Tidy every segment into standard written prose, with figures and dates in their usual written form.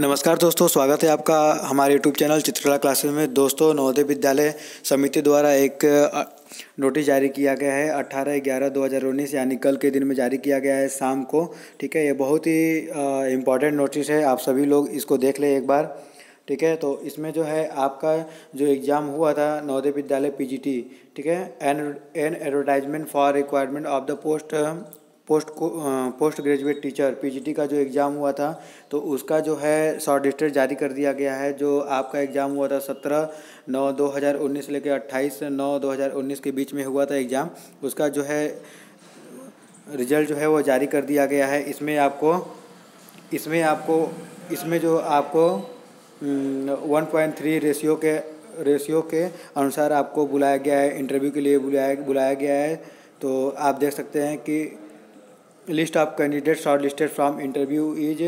नमस्कार दोस्तों, स्वागत है आपका हमारे यूट्यूब चैनल चित्रकला क्लासेस में। दोस्तों, नवोदय विद्यालय समिति द्वारा एक नोटिस जारी किया गया है 18/11/2019 यानी कल के दिन में जारी किया गया है शाम को। ठीक है, ये बहुत ही इम्पॉर्टेंट नोटिस है, आप सभी लोग इसको देख लें एक बार। ठीक है, तो इसमें जो है आपका जो एग्ज़ाम हुआ था नवोदय विद्यालय PGT, ठीक है, an advertisement for requirement of the post graduate teacher PGT का जो एग्ज़ाम हुआ था, तो उसका जो है शॉर्ट लिस्ट जारी कर दिया गया है। जो आपका एग्ज़ाम हुआ था 17/9/2019 लेके 28/9/2019 के बीच में हुआ था एग्ज़ाम, उसका जो है रिजल्ट जो है वो जारी कर दिया गया है। इसमें जो आपको 1.3 रेशियो के अनुसार आपको बुलाया गया है, इंटरव्यू के लिए बुलाया गया है। तो आप देख सकते हैं कि list of candidate short listed from interview is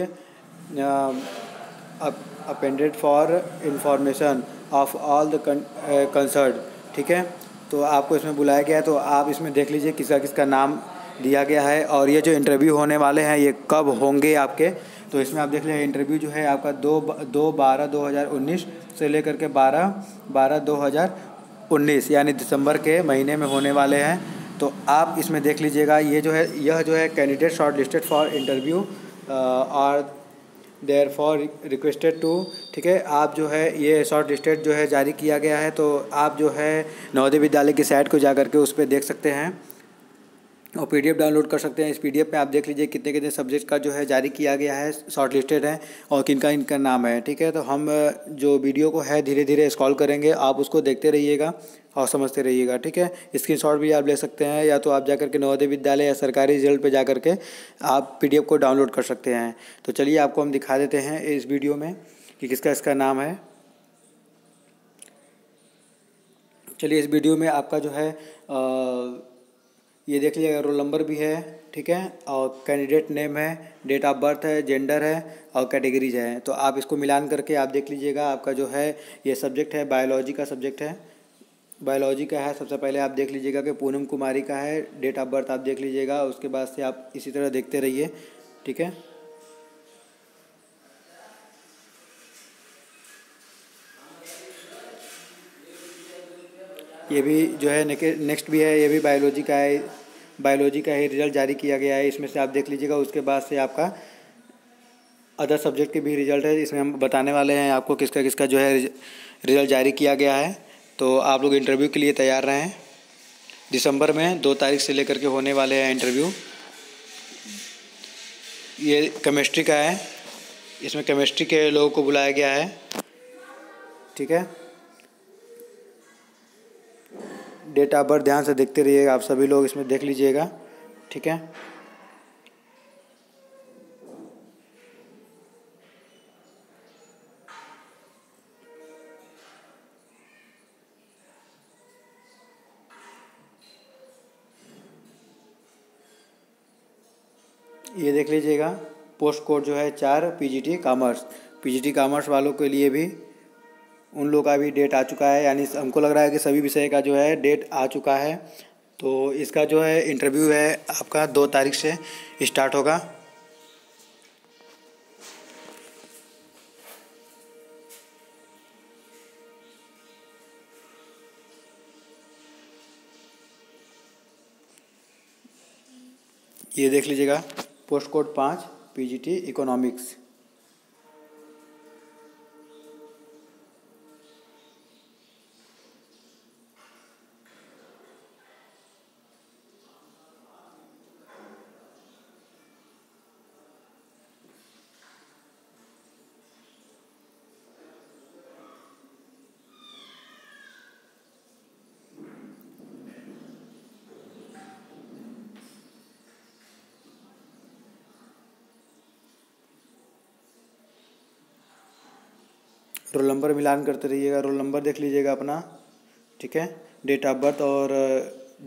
appended for information of all the concern. ठीक है, तो आपको इसमें बुलाया गया है, तो आप इसमें देख लीजिए किसका किसका नाम दिया गया है। और ये जो इंटरव्यू होने वाले हैं ये कब होंगे आपके, तो इसमें आप देख लें। इंटरव्यू जो है आपका 2/12/2019 से लेकर के 12/12/2019 यानी दिसंबर के महीने में होने वाले हैं। तो आप इसमें देख लीजिएगा, यह जो है candidate short listed for interview और देयर फॉर रिक्वेस्टेड टू। ठीक है, आप जो है ये शॉर्ट लिस्टेड जो है जारी किया गया है, तो आप जो है नवोदय विद्यालय की साइट को जा करके उस पर देख सकते हैं और PDF डाउनलोड कर सकते हैं। इस PDF में आप देख लीजिए कितने सब्जेक्ट का जो है जारी किया गया है, शॉर्ट लिस्टेड है और किनका नाम है। ठीक है, तो हम जो वीडियो को है धीरे धीरे स्क्रॉल करेंगे, आप उसको देखते रहिएगा और समझते रहिएगा। ठीक है, स्क्रीनशॉट भी आप ले सकते हैं, या तो आप जा करके नवोदय विद्यालय या सरकारी रिजल्ट पर जा करके आप PDF को डाउनलोड कर सकते हैं। तो चलिए आपको हम दिखा देते हैं इस वीडियो में कि किसका इसका नाम है। चलिए, इस वीडियो में आपका जो है ये देख लीजिएगा, रोल नंबर भी है, ठीक है, और कैंडिडेट नेम है, डेट ऑफ बर्थ है, जेंडर है और कैटेगरीज है। तो आप इसको मिलान करके आप देख लीजिएगा। आपका जो है ये सब्जेक्ट है, बायोलॉजी का है। सबसे पहले आप देख लीजिएगा कि पूनम कुमारी का है, डेट ऑफ बर्थ आप देख लीजिएगा, उसके बाद से आप इसी तरह देखते रहिए। ठीक है, ये भी जो है नेक्स्ट भी है, ये भी बायोलॉजी का ही रिजल्ट जारी किया गया है, इसमें से आप देख लीजिएगा। उसके बाद से आपका अदर सब्जेक्ट के भी रिजल्ट है, इसमें हम बताने वाले हैं आपको किसका किसका जो है रिजल्ट जारी किया गया है। तो आप लोग इंटरव्यू के लिए तैयार रहें। दिसंबर में 2 तारीख से लेकर के होने वाले हैं इंटरव्यू। ये केमिस्ट्री का है, इसमें केमिस्ट्री के लोगों को बुलाया गया है। ठीक है, डेट ऑफ बर्थ ध्यान से देखते रहिएगा, आप सभी लोग इसमें देख लीजिएगा। ठीक है, ये देख लीजिएगा। पोस्ट कोड जो है 4 PGT कॉमर्स वालों के लिए भी, उन लोगों का भी डेट आ चुका है, यानी हमको लग रहा है कि सभी विषय का जो है डेट आ चुका है। तो इसका जो है इंटरव्यू है आपका 2 तारीख से स्टार्ट होगा। ये देख लीजिएगा, post code 5 PGT economics. Roll number मिलान करते रहिएगा, रोल नंबर देख लीजिएगा अपना। ठीक है, डेट ऑफ बर्थ और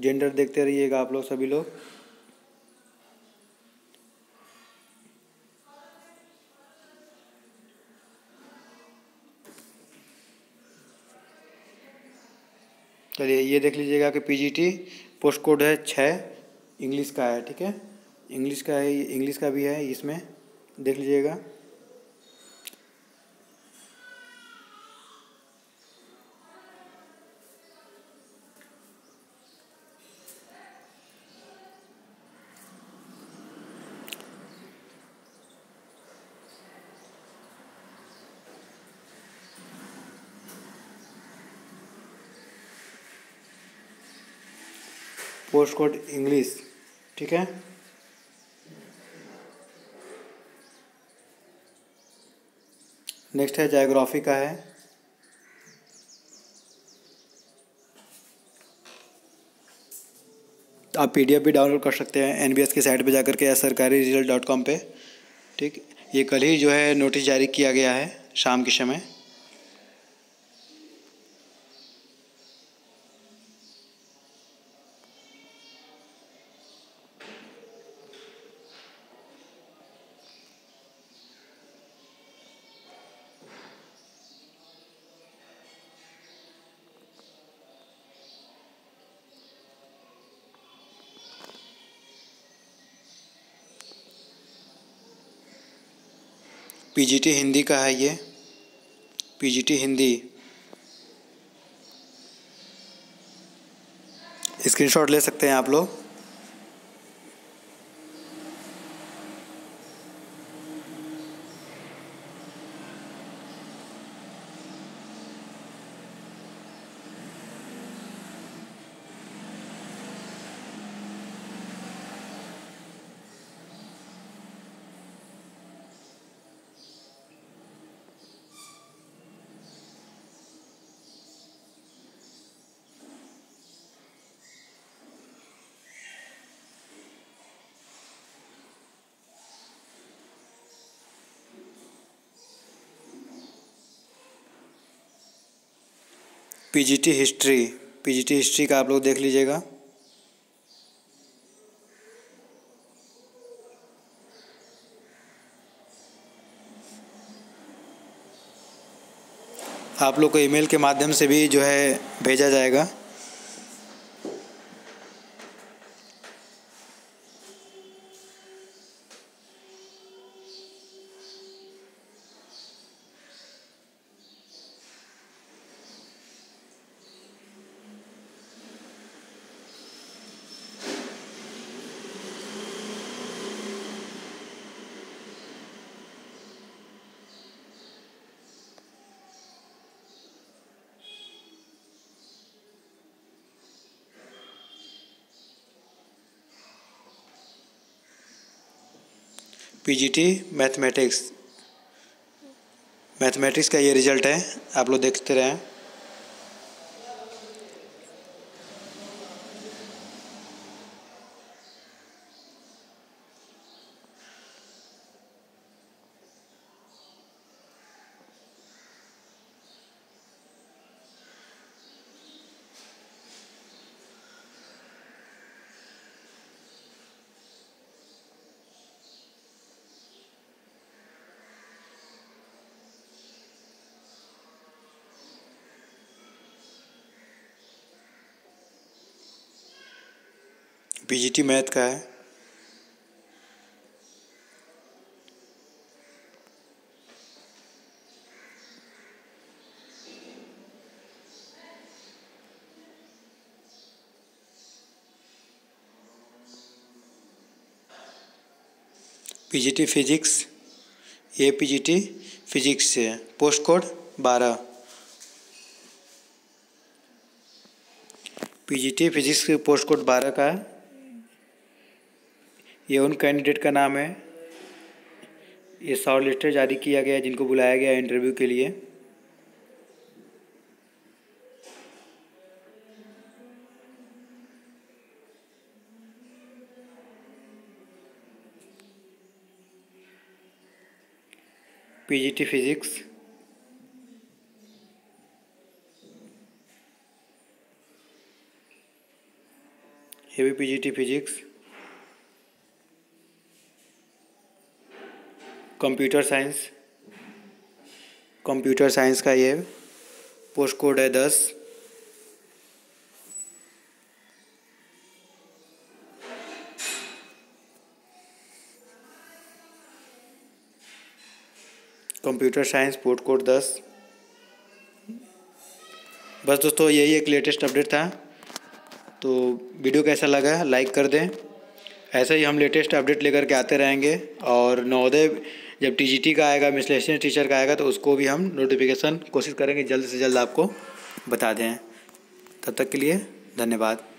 जेंडर देखते रहिएगा आप लोग सभी लोग। चलिए, ये देख लीजिएगा कि PGT पोस्ट कोड है 6, इंग्लिश का है। ठीक है, इंग्लिश का भी है, इसमें देख लीजिएगा। पोस्ट कोड इंग्लिश, ठीक है। नेक्स्ट है ज्योग्राफी का है, आप PDF भी डाउनलोड कर सकते हैं NBS की साइट पे जाकर के या sarkariresult.com पे, ठीक। ये कल ही जो है नोटिस जारी किया गया है शाम के समय। PGT हिंदी का है ये, PGT हिंदी। स्क्रीनशॉट ले सकते हैं आप लोग। PGT हिस्ट्री, PGT हिस्ट्री का आप लोग देख लीजिएगा। आप लोग को ईमेल के माध्यम से भी जो है भेजा जाएगा। PGT मैथमेटिक्स, मैथमेटिक्स का ये रिजल्ट है, आप लोग देखते रहें। PGT मैथ का है। PGT फिजिक्स, ये PGT फिजिक्स से है, पोस्ट कोड 12। PGT फिजिक्स के पोस्ट कोड 12 का है। ये उन कैंडिडेट का नाम है, ये शॉर्ट लिस्ट जारी किया गया है जिनको बुलाया गया है इंटरव्यू के लिए। PGT फिजिक्स, ये भी PGT physics. Computer science, computer science का ये पोस्ट कोड है 10। Computer science post code 10। बस दोस्तों यही एक लेटेस्ट अपडेट था। तो वीडियो कैसा लगा लाइक कर दें, ऐसे ही हम लेटेस्ट अपडेट लेकर के आते रहेंगे। और नवोदय जब TGT का आएगा, मिसलेशियस टीचर का आएगा, तो उसको भी हम नोटिफिकेशन कोशिश करेंगे जल्द से जल्द आपको बता दें। तब तक के लिए धन्यवाद।